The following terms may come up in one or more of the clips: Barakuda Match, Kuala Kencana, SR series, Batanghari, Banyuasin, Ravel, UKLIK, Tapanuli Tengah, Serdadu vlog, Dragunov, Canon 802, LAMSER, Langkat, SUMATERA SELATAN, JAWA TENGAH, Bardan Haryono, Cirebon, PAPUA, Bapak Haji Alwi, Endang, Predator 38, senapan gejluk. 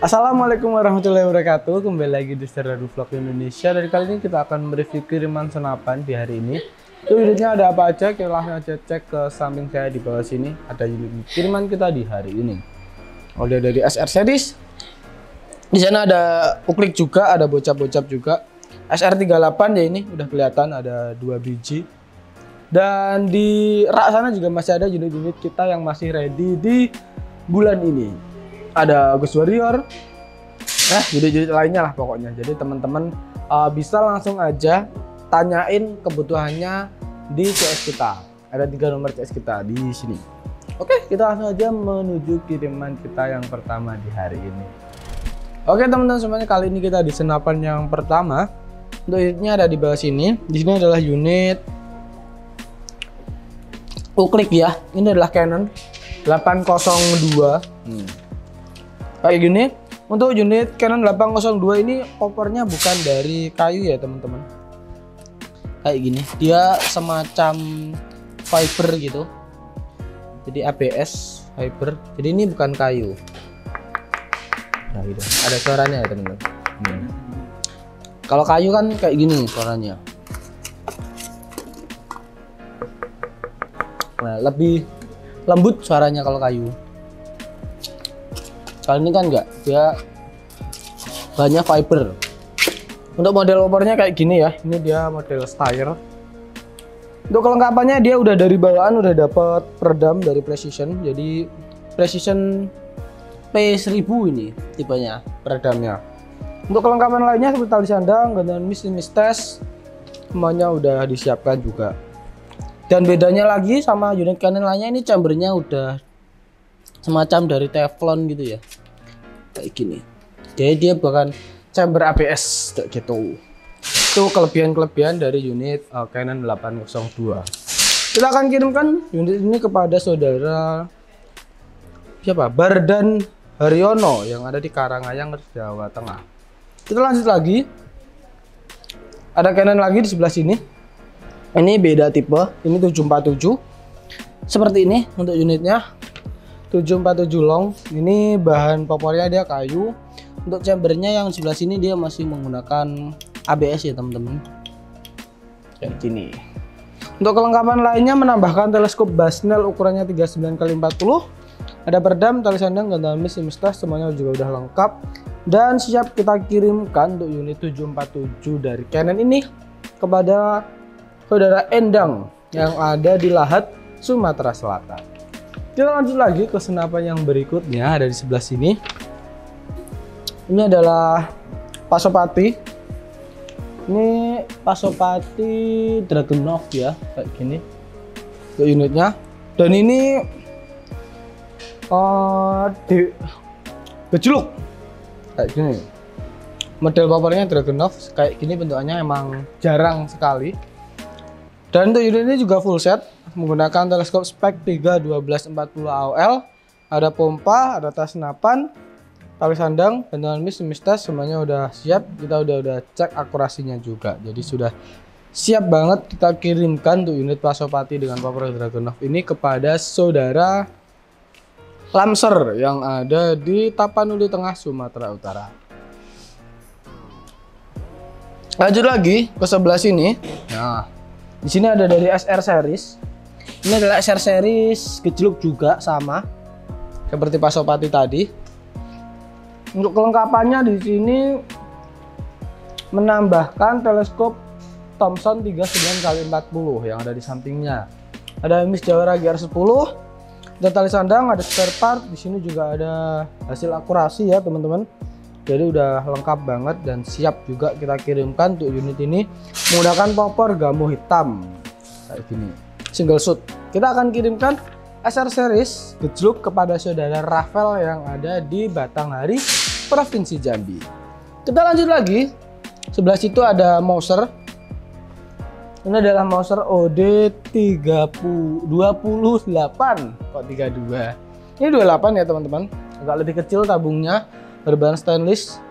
Assalamualaikum warahmatullahi wabarakatuh. Kembali lagi di Serdadu Vlog Indonesia. Dari kali ini kita akan mereview kiriman senapan di hari ini. Itu unitnya ada apa aja, kita langsung aja cek ke samping saya di bawah sini. Ada unit kiriman kita di hari ini. Oleh dari SR series. Di sana ada uklik juga, ada bocap-bocap juga. SR38 ya ini udah kelihatan ada 2 biji. Dan di rak sana juga masih ada unit-unit kita yang masih ready di bulan ini. Ada Gus Warrior, jadi lainnya lah pokoknya. Jadi teman-teman bisa langsung aja tanyain kebutuhannya di CS kita. Ada 3 nomor CS kita di sini. Oke, kita langsung aja menuju kiriman kita yang pertama di hari ini. Oke teman-teman semuanya, kali ini kita di senapan yang pertama. Untuk unitnya ada di bawah sini. Di sini adalah unit uklik ya. Ini adalah Canon 802. Kayak gini. Untuk unit Canon 802 ini kopernya bukan dari kayu ya teman-teman. Kayak gini, dia semacam fiber gitu. Jadi ABS fiber. Jadi ini bukan kayu. Nah gitu. Ada suaranya ya teman-teman. Kalau kayu kan kayak gini suaranya. Nah, lebih lembut suaranya kalau kayu. Kali ini kan enggak, dia banyak fiber. Untuk model kopernya kayak gini ya, ini dia model styre. Untuk kelengkapannya dia udah dari bawaan udah dapat peredam dari Precision. Jadi Precision P1000 ini tipenya peredamnya. Untuk kelengkapan lainnya seperti tali sandang, gantungan miss test, semuanya udah disiapkan juga. Dan bedanya lagi sama unit Canon lainnya, ini chambernya udah semacam dari teflon gitu ya. Kayak gini, jadi dia bukan chamber ABS kayak gitu. Itu kelebihan-kelebihan dari unit Canon 802. Kita akan kirimkan unit ini kepada saudara siapa? Bardan Haryono yang ada di Karanganyar, Jawa Tengah. Kita lanjut lagi. Ada Canon lagi di sebelah sini. Ini beda tipe. Ini 747. Seperti ini untuk unitnya. 747 long, ini bahan popornya dia kayu. Untuk chambernya yang sebelah sini dia masih menggunakan ABS ya teman-teman. Kayak gini. Untuk kelengkapan lainnya menambahkan teleskop Basnel ukurannya 39x40. Ada peredam, tali sandang, gantungan miss, mistas, semuanya juga udah lengkap. Dan siap kita kirimkan untuk unit 747 dari Canon ini kepada saudara Endang yang ada di Lahat, Sumatera Selatan. Kita lanjut lagi ke senapan yang berikutnya, ada di sebelah sini. Ini adalah Pasopati. Ini Pasopati Dragunov ya, kayak gini untuk unitnya. Dan ini gejluk kayak gini. Model powernya Dragunov kayak gini, bentuknya emang jarang sekali. Dan untuk unit ini juga full set, menggunakan teleskop spek 3-12-40 AOL, ada pompa, ada tas senapan, tali sandang, gantungan miss test, semuanya udah siap. Kita udah cek akurasinya juga, jadi sudah siap banget kita kirimkan untuk unit Pasopati dengan power Dragunov ini kepada saudara LAMSER yang ada di Tapanuli Tengah, Sumatera Utara. Lanjut lagi ke sebelah sini. Nah, di sini ada dari SR series. Ini adalah SR series gejluk juga, sama seperti Pasopati tadi. Untuk kelengkapannya di sini menambahkan teleskop Thompson 39x40 yang ada di sampingnya. Ada miss Jawara GR10 dan tali sandang, ada spare part. Di sini juga ada hasil akurasi ya teman-teman. Jadi udah lengkap banget dan siap juga kita kirimkan untuk unit ini menggunakan popor gamuh hitam kayak gini. Single shoot. Kita akan kirimkan SR series gejluk kepada saudara Ravel yang ada di Batanghari, Provinsi Jambi. Kita lanjut lagi. Sebelah situ ada Mauser. Ini adalah Mauser OD 3028. Kok 32? Ini 28 ya teman-teman. Agak lebih kecil tabungnya. Berbahan stainless.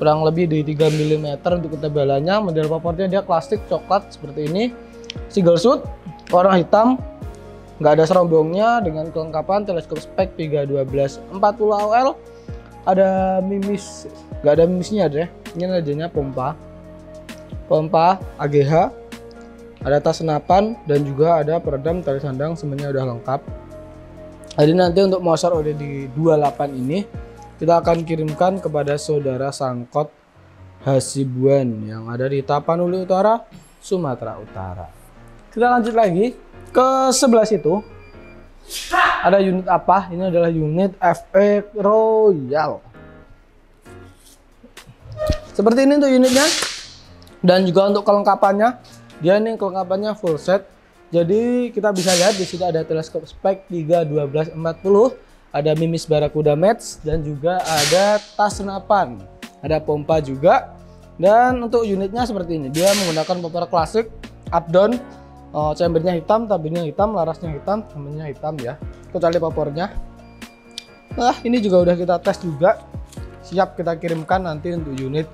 Kurang lebih di 3 mm untuk ketebalannya. Model popornya dia klasik coklat seperti ini. Single shoot, warna hitam, nggak ada serombongnya, dengan kelengkapan teleskop spek 3-12-40 AOL, ada mimis, nggak ada mimisnya deh. Ini adanya pompa AGH, ada tas senapan, dan juga ada peredam tali sandang. Semuanya udah lengkap. Jadi nanti untuk Mauser ODD 28 ini kita akan kirimkan kepada saudara Sangkot Hasibuan yang ada di Tapanuli Utara, Sumatera Utara. Kita lanjut lagi ke sebelah situ. Ada unit apa? Ini adalah unit FX Royal. Seperti ini untuk unitnya, dan juga untuk kelengkapannya. Dia ini kelengkapannya full set. Jadi kita bisa lihat di sini ada teleskop spek 3-12-40, ada mimis Barakuda Match, dan juga ada tas senapan, ada pompa juga. Dan untuk unitnya seperti ini, dia menggunakan pompa klasik up down. Chambernya hitam, tabirnya hitam, larasnya hitam, temennya hitam ya, kecuali popornya. Nah, ini juga udah kita tes juga, siap kita kirimkan nanti untuk unit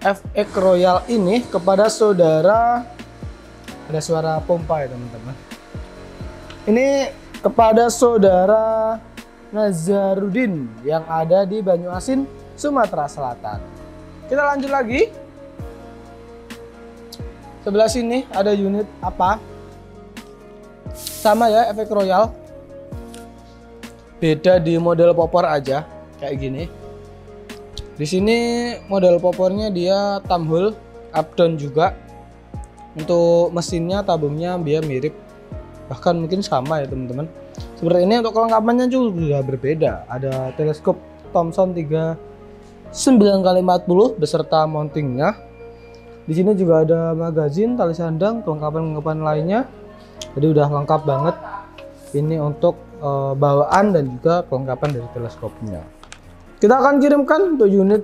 FX Royal ini kepada saudara. Ada suara pompa ya teman-teman, ini kepada saudara Nazaruddin yang ada di Banyuasin, Sumatera Selatan. Kita lanjut lagi. Sebelah sini ada unit apa? Sama ya, FX Royal. Beda di model popor aja, kayak gini. Di sini model popornya dia tamhul, up down juga. Untuk mesinnya, tabungnya dia mirip, bahkan mungkin sama ya teman-teman. Seperti ini untuk kelengkapannya juga berbeda. Ada teleskop Thompson 3-9x40 beserta mountingnya. Di sini juga ada magazin, tali sandang, kelengkapan-kelengkapan lainnya. Jadi udah lengkap banget. Ini untuk bawaan dan juga kelengkapan dari teleskopnya. Kita akan kirimkan untuk unit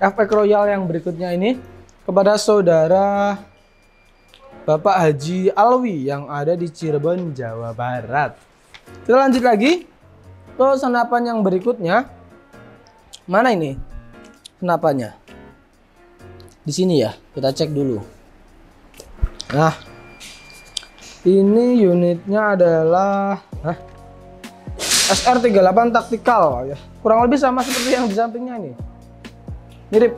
FX Royal yang berikutnya ini kepada saudara Bapak Haji Alwi yang ada di Cirebon, Jawa Barat. Kita lanjut lagi ke senapan yang berikutnya. Mana ini senapannya? Di sini ya, kita cek dulu. Nah, ini unitnya adalah SR38 Tactical ya. Kurang lebih sama seperti yang di sampingnya ini. Mirip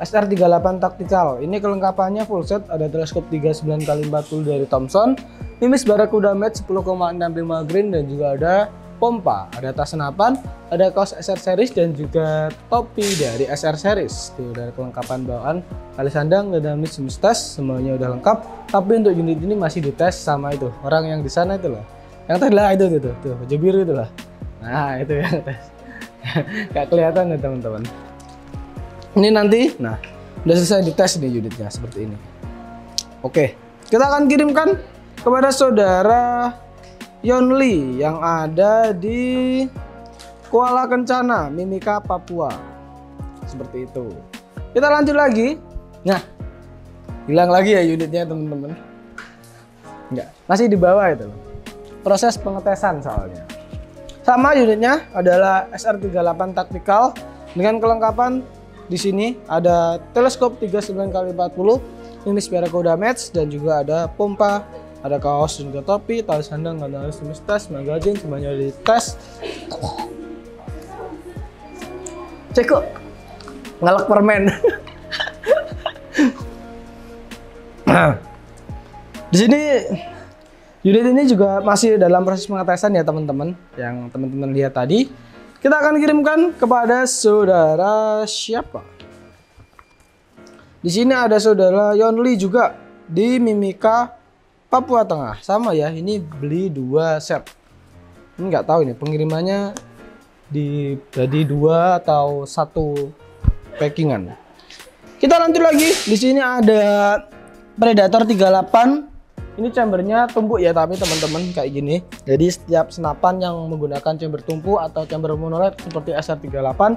SR38 Tactical. Ini kelengkapannya full set, ada teleskop 39x40 dari Thompson, mimis Barakuda Match 10,65 grain, dan juga ada pompa, ada tas senapan, ada kaos SR series, dan juga topi dari SR series. Tuh, dari kelengkapan bawaan, tali sandang, ada mimis tas, semuanya udah lengkap. Tapi untuk unit ini masih dites sama itu orang yang di sana itu loh, yang tadi lah itu tuh baju biru itu lah. Nah itu yang tes, nggak kelihatan ya teman-teman. Ini nanti, nah udah selesai dites nih unitnya seperti ini. Oke, kita akan kirimkan kepada saudara Yonli yang ada di Kuala Kencana, Mimika, Papua. Seperti itu. Kita lanjut lagi. Nah, hilang lagi ya unitnya teman-teman. Enggak, masih di bawah itu. Proses pengetesan soalnya. Sama unitnya adalah SR38 Tactical dengan kelengkapan di sini ada teleskop 39x40, mimis Barakuda Match, dan juga ada pompa, ada kaos dan juga topi, tali sandang, ada mimis tas, magazin, semuanya di tes. Ceko ngalek permen. Di sini unit ini juga masih dalam proses pengetesan ya teman-teman, yang teman-teman lihat tadi. Kita akan kirimkan kepada saudara siapa? Di sini ada saudara Yonli juga di Mimika, Papua Tengah. Sama ya, ini beli 2 set. Ini nggak tahu ini pengirimannya di jadi 2 atau 1 packingan. Kita lanjut lagi. Di sini ada Predator 38. Ini chambernya tumpuk ya, tapi teman-teman kayak gini. Jadi setiap senapan yang menggunakan chamber tumpuk atau chamber monolith seperti SR38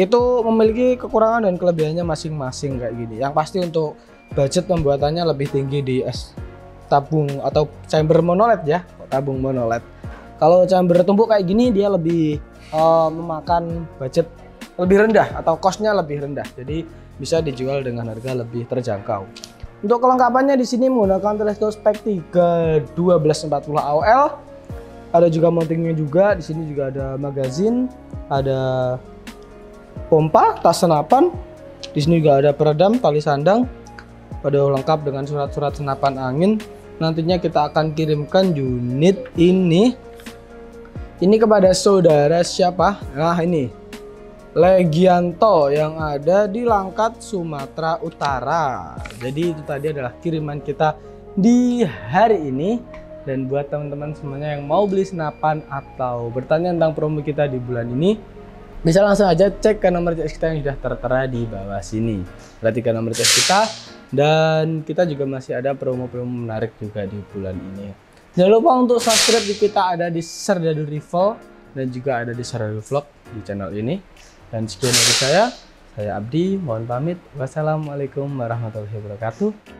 itu memiliki kekurangan dan kelebihannya masing-masing kayak gini. Yang pasti untuk budget pembuatannya lebih tinggi di tabung atau chamber monolith ya, tabung monolith. Kalau chamber tumpuk kayak gini dia lebih memakan budget lebih rendah atau costnya lebih rendah, jadi bisa dijual dengan harga lebih terjangkau. Untuk kelengkapannya di sini menggunakan teleskop spek 3-12-40 AOL, Ada juga mountingnya juga, di sini juga ada magazin, ada pompa, tas senapan. Di sini juga ada peredam, tali sandang. Pada lengkap dengan surat-surat senapan angin. Nantinya kita akan kirimkan unit ini. Ini kepada saudara siapa? Nah, ini Legianto yang ada di Langkat, Sumatera Utara. Jadi itu tadi adalah kiriman kita di hari ini. Dan buat teman-teman semuanya yang mau beli senapan atau bertanya tentang promo kita di bulan ini, bisa langsung aja cek ke nomor CS kita yang sudah tertera di bawah sini. Perhatikan nomor CS kita, dan kita juga masih ada promo-promo menarik juga di bulan ini. Jangan lupa untuk subscribe di kita, ada di Serdadu Rival dan juga ada di Serdadu Vlog di channel ini. Dan sekian dari saya Abdi, mohon pamit. Wassalamualaikum warahmatullahi wabarakatuh.